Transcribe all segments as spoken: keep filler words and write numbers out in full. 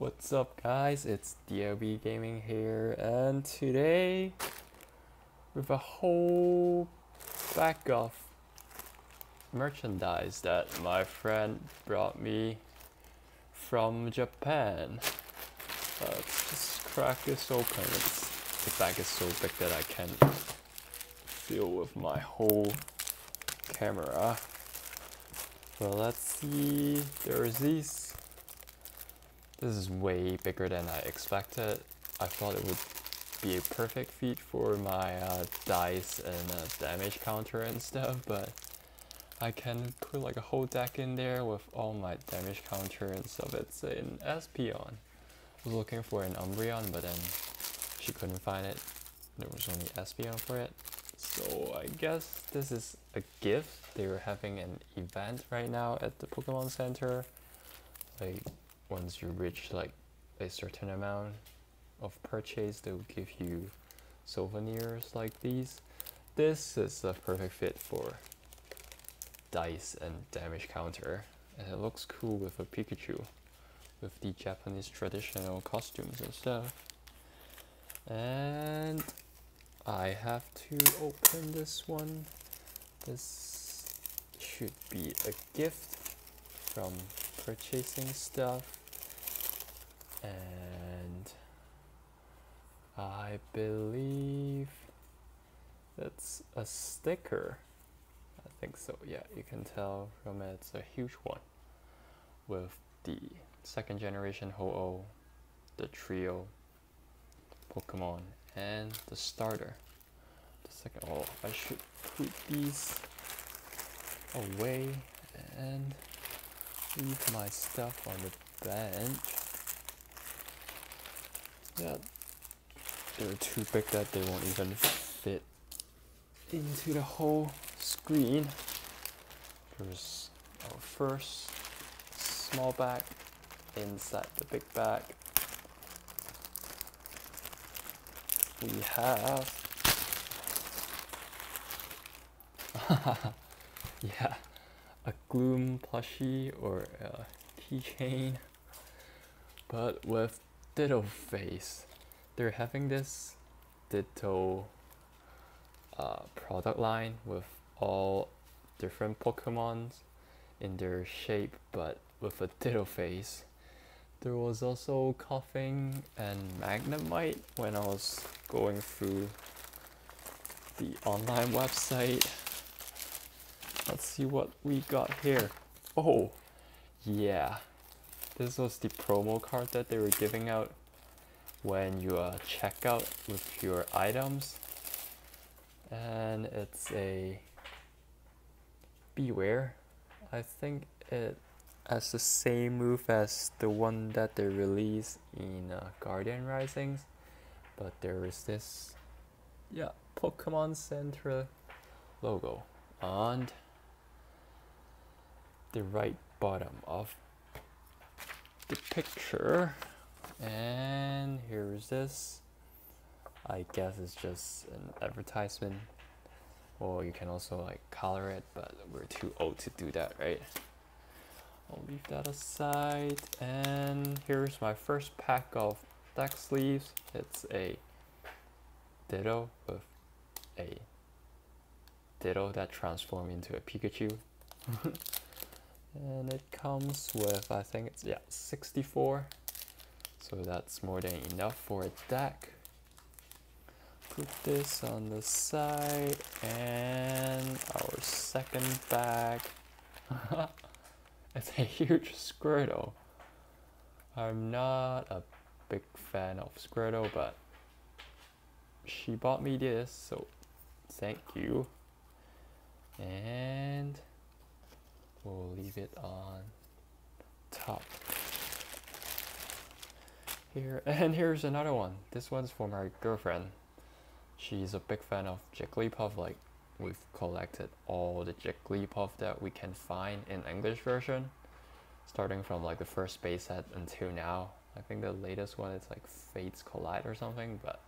What's up guys, it's D L B Gaming here, and today with a whole bag of merchandise that my friend brought me from Japan. Let's just crack this open. It's, the bag is so big that I can't fill with my whole camera. Well, let's see, there's these. This is way bigger than I expected. I thought it would be a perfect fit for my uh, dice and uh, damage counter and stuff, but I can put like a whole deck in there with all my damage counter and stuff. It's an Espeon. I was looking for an Umbreon, but then she couldn't find it. There was only Espeon for it. So I guess this is a gift. They were having an event right now at the Pokemon Center. Like, once you reach like a certain amount of purchase, they'll give you souvenirs like these. This is a perfect fit for dice and damage counter, and it looks cool with a Pikachu with the Japanese traditional costumes and stuff. And I have to open this one. This should be a gift from purchasing stuff. And I believe that's a sticker. I think so, yeah, you can tell from it, it's a huge one with the second generation Ho-Oh, the trio Pokemon, and the starter. The second, oh, I should put these away and leave my stuff on the bench. Yeah, they're too big that they won't even fit into the whole screen. There's our first small bag inside the big bag. We have yeah, a Gloom plushie or a keychain, but with Ditto face. They're having this Ditto uh, product line with all different Pokemon in their shape, but with a Ditto face. There was also Koffing and Magnemite when I was going through the online website. Let's see what we got here. Oh, yeah. This was the promo card that they were giving out when you uh, check out with your items. And it's a Beware. I think it has the same move as the one that they released in uh, Guardian Risings. But there is this, yeah, Pokemon Center logo. And the right bottom of the picture, and here is this. I guess it's just an advertisement, or you can also like color it, but we're too old to do that, right? I'll leave that aside. And here's my first pack of deck sleeves. It's a Ditto with a Ditto that transforms into a Pikachu. And it comes with, I think it's, yeah, sixty-four. So that's more than enough for a deck. Put this on the side, and our second bag. It's a huge Squirtle. I'm not a big fan of Squirtle, but she bought me this, so thank you. And we'll leave it on top here. And here's another one. This one's for my girlfriend. She's a big fan of Jigglypuff. Like, we've collected all the Jigglypuff that we can find in English version, starting from like the first base set until now. I think the latest one is like Fates Collide or something, but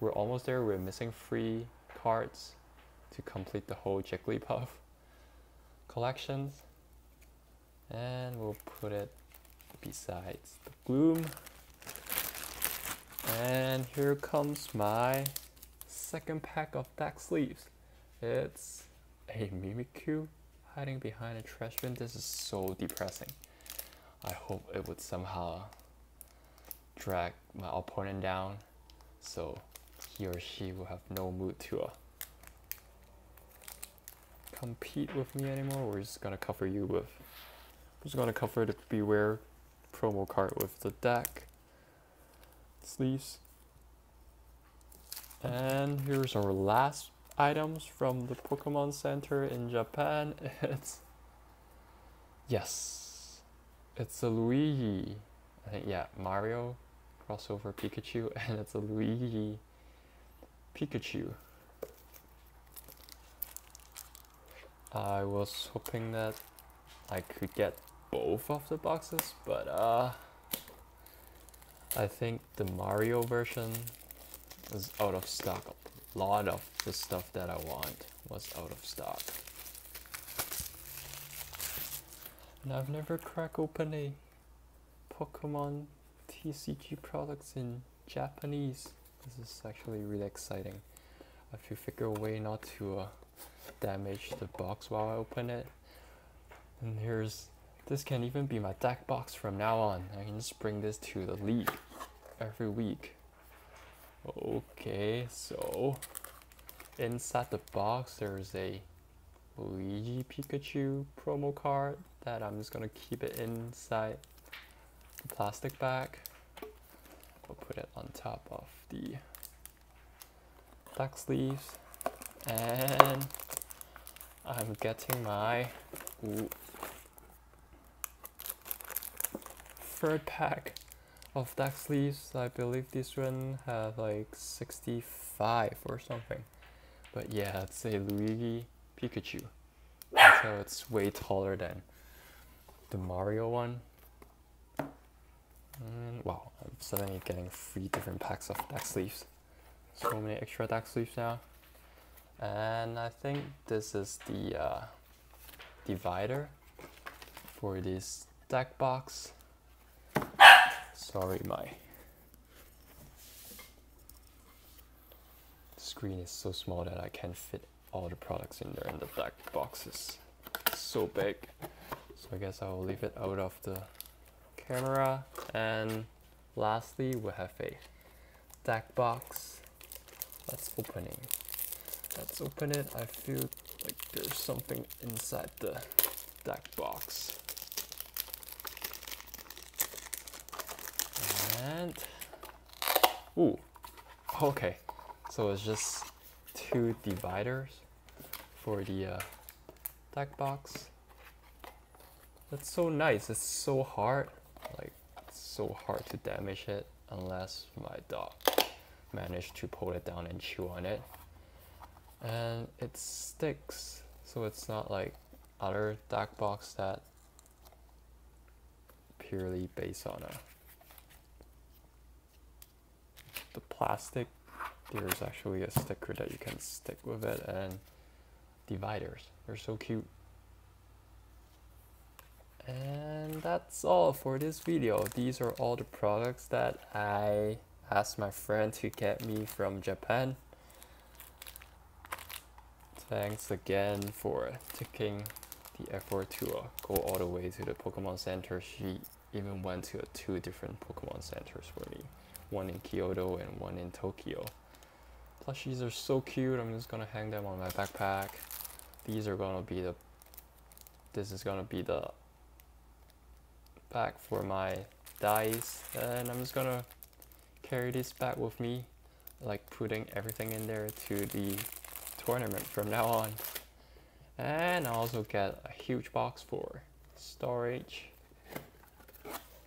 we're almost there. We're missing three cards to complete the whole Jigglypuff collections. And we'll put it besides the Gloom. And here comes my second pack of deck sleeves. It's a Mimikyu hiding behind a trash bin. This is so depressing. I hope it would somehow drag my opponent down so he or she will have no mood to uh, compete with me anymore. We're just gonna cover you with, we're just gonna cover the Beware promo card with the deck sleeves. And here's our last items from the Pokemon Center in Japan. It's, yes, it's a Luigi, I think, yeah, Mario crossover Pikachu, and it's a Luigi Pikachu. I was hoping that I could get both of the boxes, but uh, I think the Mario version is out of stock. A lot of the stuff that I want was out of stock. And I've never cracked open a Pokemon T C G products in Japanese. This is actually really exciting. If you figure a way not to uh, damage the box while I open it. And here's, this can even be my deck box from now on. I can just bring this to the league every week. Okay, so inside the box there's a Luigi Pikachu promo card that I'm just gonna keep it inside the plastic bag. We'll put it on top of the deck sleeves, and I'm getting my ooh, third pack of deck sleeves. I believe this one had like sixty-five or something, but yeah, it's a Luigi Pikachu, so it's way taller than the Mario one. And wow, I'm suddenly getting three different packs of deck sleeves. So many extra deck sleeves now. And I think this is the uh, divider for this deck box. Sorry, my screen is so small that I can't fit all the products in there, and the deck box is so big. So I guess I will leave it out of the camera. And lastly, we have a deck box. Let's open it. Let's open it. I feel like there's something inside the deck box. And ooh, okay, so it's just two dividers for the uh, deck box. That's so nice. It's so hard, like it's so hard to damage it unless my dog managed to pull it down and chew on it. And it sticks, so it's not like other deck box that purely based on a the plastic. There's actually a sticker that you can stick with it, and dividers, they're so cute. And that's all for this video. These are all the products that I asked my friend to get me from Japan. Thanks again for taking the effort to uh, go all the way to the Pokemon Center. She even went to uh, two different Pokemon Centers for me. One in Kyoto and one in Tokyo. Plushies are so cute. I'm just gonna hang them on my backpack. These are gonna be the, this is gonna be the back for my dice, and I'm just gonna carry this back with me, like putting everything in there to the tournament from now on. And I also get a huge box for storage,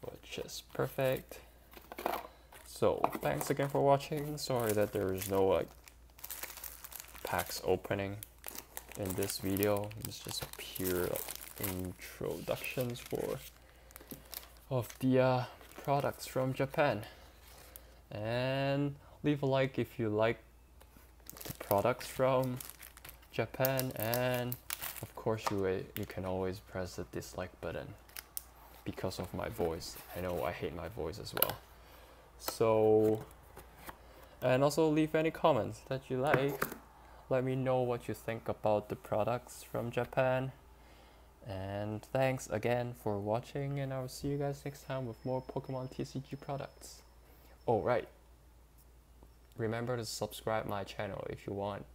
which is perfect. So thanks again for watching. Sorry that there is no like packs opening in this video. It's just pure like, introductions for of the uh, products from Japan. And leave a like if you like the products from Japan, and of course you uh, you can always press the dislike button because of my voice. I know I hate my voice as well. So And also leave any comments that you like. Let me know what you think about the products from Japan. And thanks again for watching, and I will see you guys next time with more Pokemon T C G products. Oh right, remember to subscribe my channel if you want